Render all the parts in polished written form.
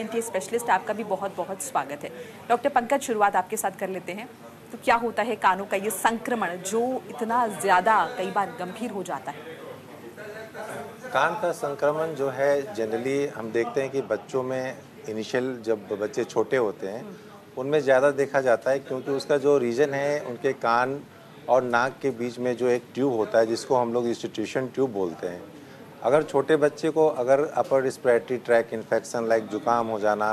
Specialist आपका भी बहुत बहुत स्वागत है। डॉक्टर पंकज, शुरुआत आपके साथ कर लेते हैं। तो क्या होता है कानों का ये संक्रमण जो इतना ज़्यादा कई बार गंभीर हो जाता है? कान का संक्रमण जो है जनरली हम देखते हैं कि बच्चों में इनिशियल जब बच्चे छोटे होते हैं उनमें ज़्यादा देखा जाता है, क्योंकि उसका जो रीजन है उनके कान और नाक के बीच में जो एक ट्यूब होता है जिसको हम लोग इंस्टीट्यूशन ट्यूब बोलते हैं। अगर छोटे बच्चे को अगर upper respiratory tract infection like जुकाम हो जाना,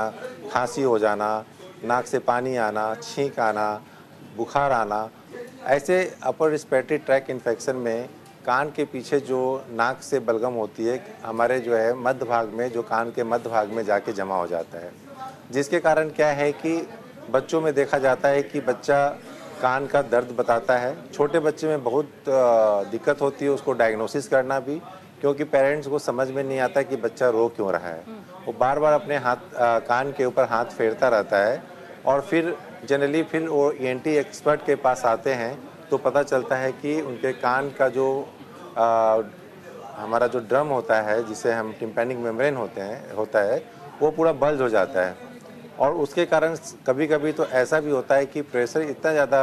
खांसी हो जाना, नाक से पानी आना, छींक आना, बुखार आना, ऐसे अपर रेस्पिरेटरी ट्रैक इन्फेक्शन में कान के पीछे जो नाक से बलगम होती है हमारे जो है मध्य भाग में, जो कान के मध्य भाग में जाके जमा हो जाता है, जिसके कारण क्या है कि बच्चों में देखा जाता है कि बच्चा कान का दर्द बताता है। छोटे बच्चे में बहुत दिक्कत होती है उसको डायग्नोसिस करना भी, क्योंकि पेरेंट्स को समझ में नहीं आता कि बच्चा रो क्यों रहा है। वो बार बार अपने कान के ऊपर हाथ फेरता रहता है और फिर जनरली फिर वो ENT एक्सपर्ट के पास आते हैं तो पता चलता है कि उनके कान का जो हमारा जो ड्रम होता है जिसे हम टिम्पेनिक मेम्ब्रेन होता है वो पूरा बल्ज हो जाता है। और उसके कारण कभी कभी तो ऐसा भी होता है कि प्रेशर इतना ज़्यादा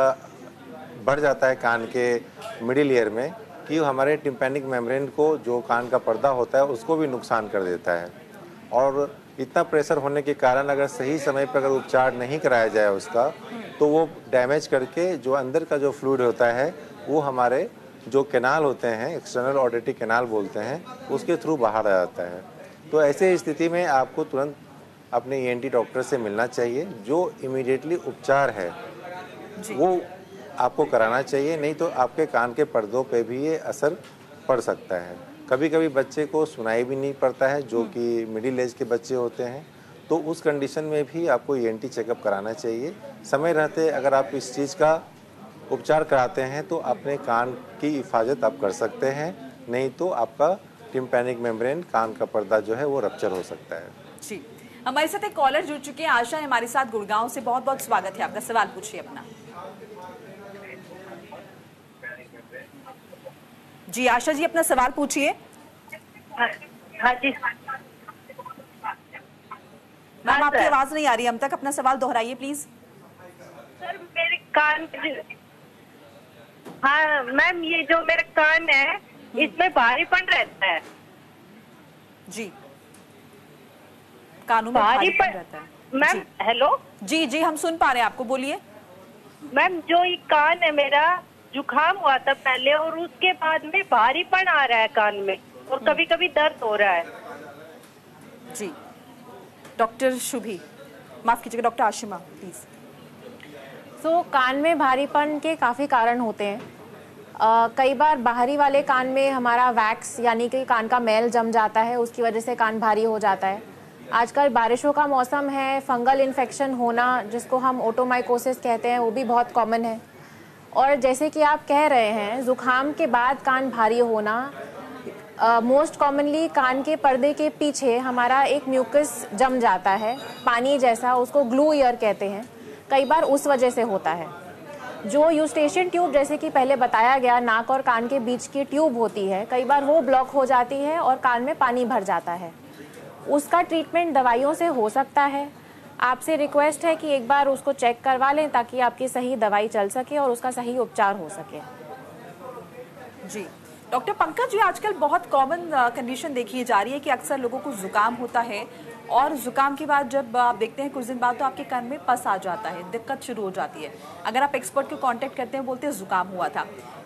बढ़ जाता है कान के मिडिल ईयर में कि हमारे टिम्पेनिक मेम्ब्रेन को, जो कान का पर्दा होता है, उसको भी नुकसान कर देता है। और इतना प्रेशर होने के कारण अगर सही समय पर अगर उपचार नहीं कराया जाए उसका, तो वो डैमेज करके जो अंदर का जो फ्लूइड होता है वो हमारे जो कैनाल होते हैं, एक्सटर्नल ऑडिटरी कैनाल बोलते हैं, उसके थ्रू बाहर आ जाता है। तो ऐसे स्थिति में आपको तुरंत अपने ENT डॉक्टर से मिलना चाहिए। जो इमीडिएटली उपचार है वो आपको कराना चाहिए, नहीं तो आपके कान के पर्दों पे भी ये असर पड़ सकता है। कभी कभी बच्चे को सुनाई भी नहीं पड़ता है, जो कि मिडिल एज के बच्चे होते हैं, तो उस कंडीशन में भी आपको ENT चेकअप कराना चाहिए। समय रहते अगर आप इस चीज़ का उपचार कराते हैं तो अपने कान की हिफाजत आप कर सकते हैं, नहीं तो आपका टिम्पेनिक मेम्ब्रेन, कान का पर्दा जो है वो रप्चर हो सकता है। जी, हमारे साथ एक कॉलर जुड़ चुके हैं। आशा है हमारे साथ गुड़गांव से। बहुत बहुत स्वागत है आपका, सवाल पूछिए अपना। जी आशा जी, अपना सवाल पूछिए। हाँ जी मैम, आपकी आवाज नहीं आ रही हम तक, अपना सवाल दोहराइए प्लीज। सर मेरे कान, हाँ मैम, ये जो मेरा कान है इसमें भारीपन रहता है जी, कानों में भारीपन रहता है मैम। हेलो जी जी, हम सुन पा रहे हैं आपको, बोलिए मैम। जो ये कान है मेरा, जुकाम हुआ था पहले और उसके बाद में भारीपन आ रहा है कान में और कभी कभी दर्द हो रहा है जी। डॉक्टर शुभी, माफ कीजिएगा डॉक्टर आशिमा प्लीज। तो कान में भारीपन के काफ़ी कारण होते हैं। कई बार बाहरी वाले कान में हमारा वैक्स यानी कि कान का मैल जम जाता है, उसकी वजह से कान भारी हो जाता है। आजकल बारिशों का मौसम है, फंगल इन्फेक्शन होना जिसको हम ओटोमाइकोसिस कहते हैं वो भी बहुत कॉमन है। और जैसे कि आप कह रहे हैं ज़ुकाम के बाद कान भारी होना, मोस्ट कॉमनली कान के पर्दे के पीछे हमारा एक म्यूकस जम जाता है पानी जैसा, उसको ग्लू ईयर कहते हैं, कई बार उस वजह से होता है। जो यूस्टेशियन ट्यूब जैसे कि पहले बताया गया, नाक और कान के बीच की ट्यूब होती है, कई बार वो ब्लॉक हो जाती है और कान में पानी भर जाता है। उसका ट्रीटमेंट दवाइयों से हो सकता है। आपसे रिक्वेस्ट है कि एक बार उसको चेक करवा लें ताकि आपकी सही दवाई चल सके और उसका सही उपचार हो सके। जी डॉक्टर पंकज जी, आजकल बहुत कॉमन कंडीशन देखी जा रही है कि अक्सर लोगों को जुकाम होता है और जुकाम के बाद जब आप देखते हैं कुछ दिन बाद तो आपके कान में पस आ जाता है, दिक्कत शुरू हो जाती है। अगर आप एक्सपर्ट को कॉन्टेक्ट करते हैं, बोलते हैं जुकाम हुआ था,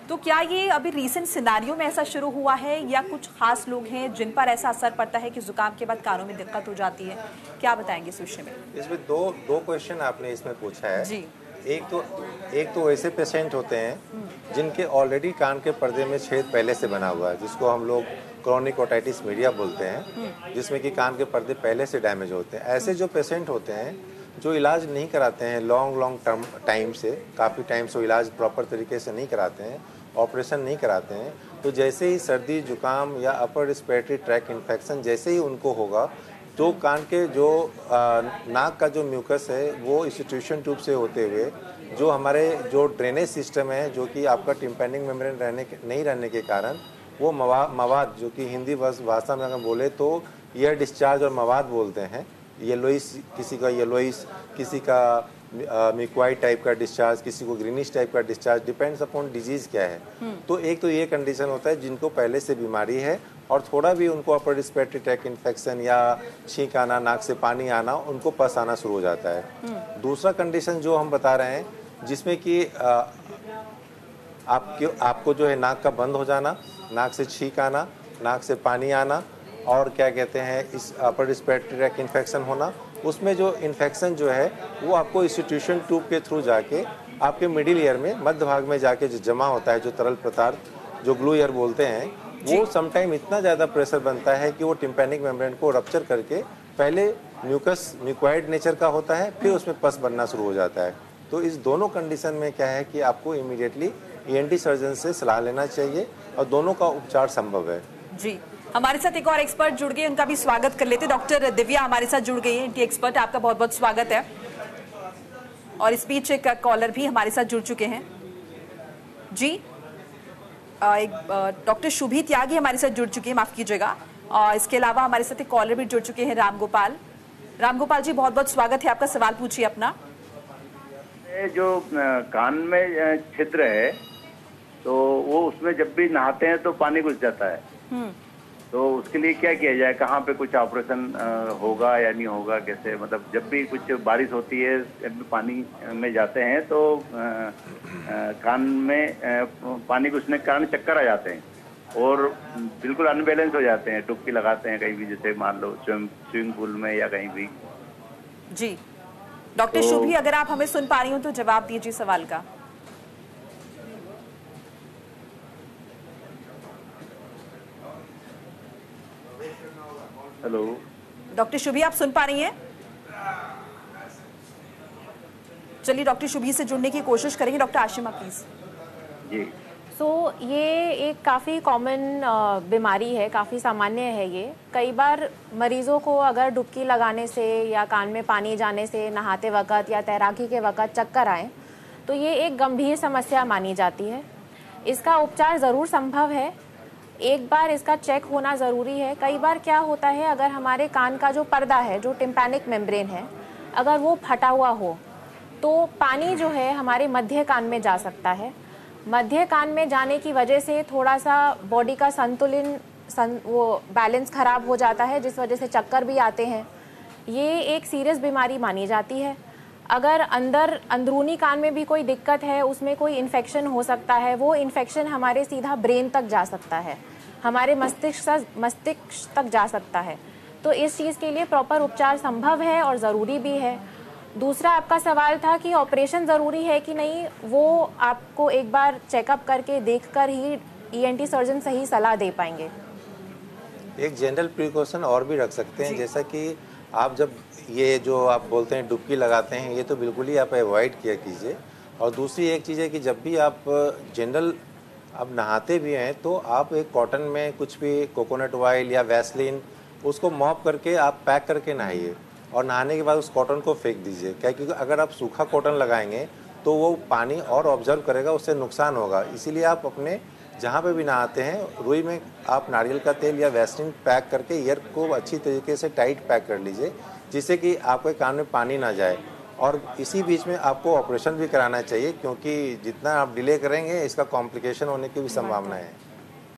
तो क्या ये अभी रिसेंट सिनारियों में ऐसा शुरू हुआ है या कुछ खास लोग हैं जिन पर ऐसा असर पड़ता है कि जुकाम के बाद कानों में दिक्कत हो जाती है? क्या बताएंगे इस विषय में? इसमें दो क्वेश्चन आपने इसमें पूछा है जी। एक तो ऐसे पेशेंट होते हैं जिनके ऑलरेडी कान के पर्दे में छेद पहले से बना हुआ है, जिसको हम लोग क्रोनिक ओटाइटिस मीडिया बोलते हैं, जिसमें कि कान के पर्दे पहले से डैमेज होते हैं। ऐसे जो पेशेंट होते हैं जो इलाज नहीं कराते हैं लॉन्ग टाइम से, काफ़ी टाइम से इलाज प्रॉपर तरीके से नहीं कराते हैं, ऑपरेशन नहीं कराते हैं, तो जैसे ही सर्दी जुकाम या अपर रेस्पिरेटरी ट्रैक इन्फेक्शन जैसे ही उनको होगा तो कान के जो नाक का जो म्यूकस है वो इंस्टीट्यूशन ट्यूब से होते हुए जो हमारे जो ड्रेनेज सिस्टम है, जो कि आपका टिम्पेनिक मेम्ब्रेन नहीं रहने के कारण वो मवाद, जो कि हिंदी भाषा में अगर बोले तो ईयर डिस्चार्ज और मवाद बोलते हैं, येलोइश, किसी का येलोइश, किसी का मिक्वाइड टाइप का डिस्चार्ज, किसी को ग्रीनिश टाइप का डिस्चार्ज, डिपेंड्स अपॉन डिजीज क्या है। तो एक तो ये कंडीशन होता है जिनको पहले से बीमारी है और थोड़ा भी उनको अपर रिस्पिरेटरी ट्रैक इन्फेक्शन या छींक आना, नाक से पानी आना, उनको पस आना शुरू हो जाता है। दूसरा कंडीशन जो हम बता रहे हैं जिसमें कि आपको जो है नाक का बंद हो जाना, नाक से छींक आना, नाक से पानी आना और क्या कहते हैं इस अपर रिस्पिरेटरी ट्रैक इन्फेक्शन होना, उसमें जो इन्फेक्शन जो है वो आपको इंस्टीट्यूशन ट्यूब के थ्रू जाके आपके मिडिल ईयर में, मध्य भाग में जाके जो जमा होता है, जो तरल पदार्थ जो ग्लू ईयर बोलते हैं, वो समटाइम इतना ज़्यादा प्रेशर बनता है कि वो टिम्पेनिक मेम्ब्रेन को रप्चर करके पहले म्यूकस म्यूकॉइड नेचर का होता है, फिर उसमें पस बनना शुरू हो जाता है। तो इस दोनों कंडीशन में क्या है कि आपको इमीडिएटली ENT सर्जन से सलाह लेना चाहिए और दोनों का उपचार संभव है। जी, हमारे साथ एक और एक्सपर्ट जुड़ गए, उनका भी स्वागत कर लेते हैं। डॉक्टर दिव्या हमारे साथ जुड़ गई है, ENT एक्सपर्ट, आपका बहुत बहुत स्वागत है। और इस बीच एक कॉलर भी हमारे साथ जुड़ चुके हैं। जी, एक डॉक्टर शुभित त्यागी हमारे साथ जुड़ चुके हैं, माफ कीजिएगा। और इसके अलावा हमारे साथ एक कॉलर भी जुड़ चुके हैं, राम गोपाल। राम गोपाल जी, बहुत बहुत स्वागत है आपका, सवाल पूछिए अपना। जो कान में छिद्र है तो वो उसमें जब भी नहाते हैं तो पानी घुस जाता है, तो उसके लिए क्या किया जाए, कहाँ पे कुछ ऑपरेशन होगा या नहीं होगा, कैसे, मतलब जब भी कुछ बारिश होती है, जब भी पानी में जाते हैं तो कान में पानी घुसने के कारण चक्कर आ जाते हैं और बिल्कुल अनबैलेंस हो जाते हैं, डुबकी लगाते हैं कहीं भी, जैसे मान लो स्विमिंग पूल में या कहीं भी। जी डॉक्टर शुभी, अगर आप हमें सुन पा रही हो तो जवाब दीजिए सवाल का। हेलो डॉक्टर शुभी, आप सुन पा रही हैं? चलिए डॉक्टर शुभी से जुड़ने की कोशिश करेंगे। Doctor Ashima please. जी सो ये एक काफ़ी कॉमन बीमारी है, काफ़ी सामान्य है ये। कई बार मरीजों को अगर डुबकी लगाने से या कान में पानी जाने से नहाते वक्त या तैराकी के वक्त चक्कर आए तो ये एक गंभीर समस्या मानी जाती है। इसका उपचार ज़रूर संभव है, एक बार इसका चेक होना ज़रूरी है। कई बार क्या होता है, अगर हमारे कान का जो पर्दा है, जो टिम्पेनिक मेम्ब्रेन है, अगर वो फटा हुआ हो तो पानी जो है हमारे मध्य कान में जा सकता है। मध्य कान में जाने की वजह से थोड़ा सा बॉडी का बैलेंस खराब हो जाता है, जिस वजह से चक्कर भी आते हैं। ये एक सीरियस बीमारी मानी जाती है। अगर अंदरूनी कान में भी कोई दिक्कत है, उसमें कोई इन्फेक्शन हो सकता है, वो इन्फेक्शन हमारे सीधा ब्रेन तक जा सकता है, हमारे मस्तिष्क तक जा सकता है। तो इस चीज़ के लिए प्रॉपर उपचार संभव है और ज़रूरी भी है। दूसरा आपका सवाल था कि ऑपरेशन ज़रूरी है कि नहीं, वो आपको एक बार चेकअप करके देखकर ही ENT सर्जन सही सलाह दे पाएंगे। एक जनरल प्रिकॉशन और भी रख सकते हैं, जैसा कि आप जब ये जो आप बोलते हैं डुबकी लगाते हैं, ये तो बिल्कुल ही आप अवॉइड किया कीजिए। और दूसरी एक चीज़ है कि जब भी आप जनरल आप नहाते भी हैं तो आप एक कॉटन में कुछ भी कोकोनट ऑयल या वैसलिन उसको मॉप करके आप पैक करके नहाइए और नहाने के बाद उस कॉटन को फेंक दीजिए, क्या, क्योंकि अगर आप सूखा कॉटन लगाएंगे तो वो पानी और ऑब्जर्व करेगा, उससे नुकसान होगा। इसीलिए आप अपने जहाँ पे भी नहाते हैं, रुई में आप नारियल का तेल या वैसलिन पैक करके ईयर को अच्छी तरीके से टाइट पैक कर लीजिए, जिससे कि आपके कान में पानी ना जाए। और इसी बीच में आपको ऑपरेशन भी कराना चाहिए, क्योंकि जितना आप डिले करेंगे इसका कॉम्प्लिकेशन होने की भी संभावना है।